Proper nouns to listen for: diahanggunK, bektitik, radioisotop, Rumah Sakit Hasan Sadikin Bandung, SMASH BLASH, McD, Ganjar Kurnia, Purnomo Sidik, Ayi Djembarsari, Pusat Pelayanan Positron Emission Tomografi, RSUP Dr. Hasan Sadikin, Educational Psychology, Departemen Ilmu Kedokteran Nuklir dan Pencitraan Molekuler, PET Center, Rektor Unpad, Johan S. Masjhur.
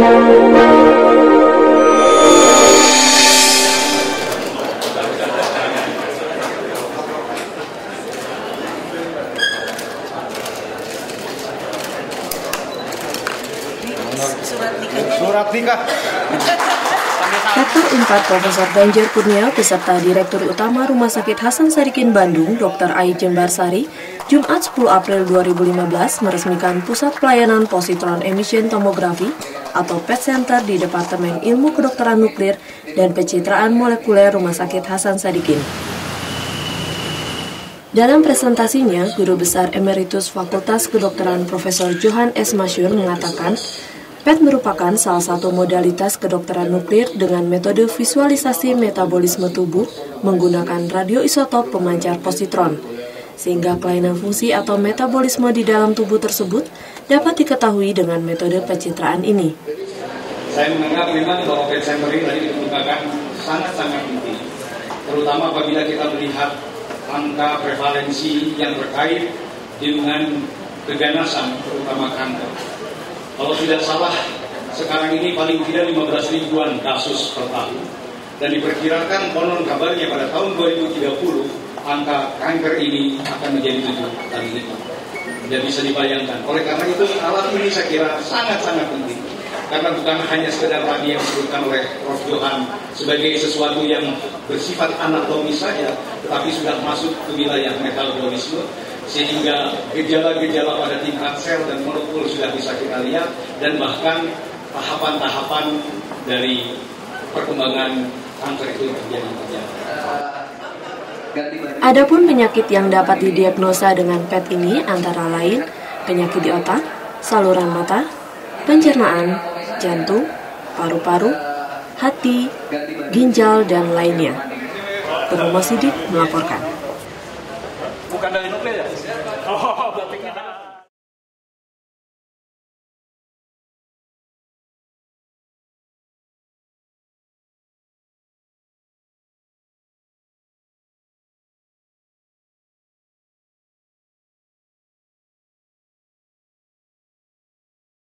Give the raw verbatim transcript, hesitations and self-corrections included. Surat Tika. Rektor Unpad Profesor Ganjar Kurnia beserta Direktur Utama Rumah Sakit Hasan Sadikin Bandung, Dokter Ayi Djembarsari, Jumat sepuluh April dua ribu lima belas meresmikan Pusat Pelayanan Positron Emission Tomografi atau P E T Center di Departemen Ilmu Kedokteran Nuklir dan Pencitraan Molekuler Rumah Sakit Hasan Sadikin. Dalam presentasinya, Guru Besar Emeritus Fakultas Kedokteran Profesor Johan S. Masjhur mengatakan, P E T merupakan salah satu modalitas kedokteran nuklir dengan metode visualisasi metabolisme tubuh menggunakan radioisotop pemancar positron, sehingga kelainan fungsi atau metabolisme di dalam tubuh tersebut dapat diketahui dengan metode pencitraan ini. Saya menganggap memang bahwa P E T center ini tadi dikemukakan sangat-sangat penting, terutama apabila kita melihat angka prevalensi yang terkait dengan keganasan, terutama kanker. Kalau tidak salah, sekarang ini paling tidak lima belas ribuan kasus per tahun. Dan diperkirakan konon kabarnya pada tahun dua ribu tiga puluh, angka kanker ini akan menjadi tujuh kali lipat. Jadi bisa dibayangkan. Oleh karena itu, alat ini saya kira sangat-sangat penting. Karena bukan hanya sekedar tadi yang disebutkan oleh Profesor Johan sebagai sesuatu yang bersifat anatomis saja, tetapi sudah masuk ke wilayah metabolisme, sehingga gejala-gejala pada tingkat sel dan molekul sudah bisa kita lihat, dan bahkan tahapan-tahapan dari perkembangan kanker itu terjadi. Adapun penyakit yang dapat didiagnosa dengan P E T ini antara lain penyakit di otak, saluran mata, pencernaan, jantung, paru-paru, hati, ginjal, dan lainnya. Purnomo Sidik melaporkan.